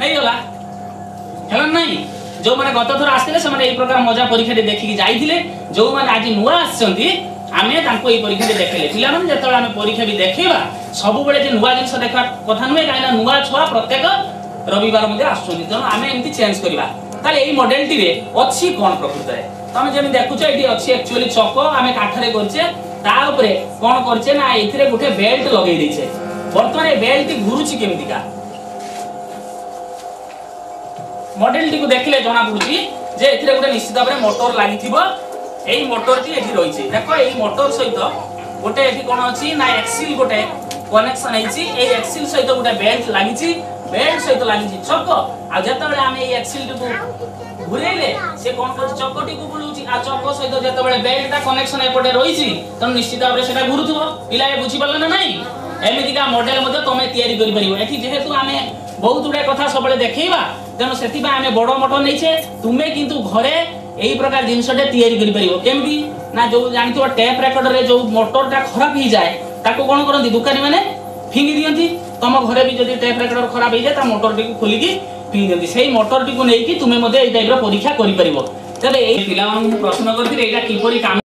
नहीं गला हेला नहीं जो माने गत थोर आस्थिले से माने ए प्रकार मजा परीक्षा दे देखि जाईथिले जो माने आज नुवा आछंती आमे तांको ए परीक्षा दे देखले पिला मन जेतबा आमे परीक्षा भी देखैबा सब बेले जे नुवा जिंस देखा कथा नमे काइना नुवा छुआ प्रत्येक रविवार मध्ये आछोनी त आमे एम्ति चेंज करबा ताले ए मॉडल टिरे अछि कोन प्रकृत रे तमे जेमे देखुछ एटी अछि एक्चुअली चक आमे काठरे करछे ता ऊपर कोन करछे ना एथिरे गुठे बेल्ट लगाई दैछे वर्तमान ए बेल्ट घुरुछि केमति का मॉडल टी को देखले जना पडुची जे एथिरे गोटे निश्चित भाबरे मोटर लागिथिबो एई मोटर टी एथि रहिछि देखो एई मोटर सहित गोटे एथि कोन अछि ना एक्सिल गोटे कनेक्शन आइछि एई एक्सिल सहित गोटे बेल्ट लागिछि बेल्ट सहित लागिछि चक्क आ जेतबेले आमे एई एक्सिल टी को घुरेले से कोन कोन चक्क टी को बुलुछि आ चक्क सहित जेतबेले बेल्ट ता कनेक्शन एपटे रहिछि त निश्चित भाबरे सेटा घुरुथिबो पिलाए बुझि पाले ना नाही एमिति का मॉडल मध्ये तमे तयारी करि परिबो एथि जेहेतु आमे बहुत गुडे कथा सबले देखैबा तेनो सेति बा आमे बडो मोटो नैछे तुमे किंतु घरे एही प्रकार जिंसटे तयारी करि परिबो केमबी ना जो जानितो टेप रेकॉर्डर रे जो मोटरटा खराब ही जाय ताको कोन करंती दुकानी माने फिंगी दियंती तम घरे भी जदी टेप रेकॉर्डर खराब हे जाय ता मोटर टिकु खोली की फिंगी दियंती सेही मोटर टिकु नेकी तुमे मध्ये एई टाइप रो परीक्षा करि परिबो तबे एही पिलावन प्रश्न करथि एटा किपरि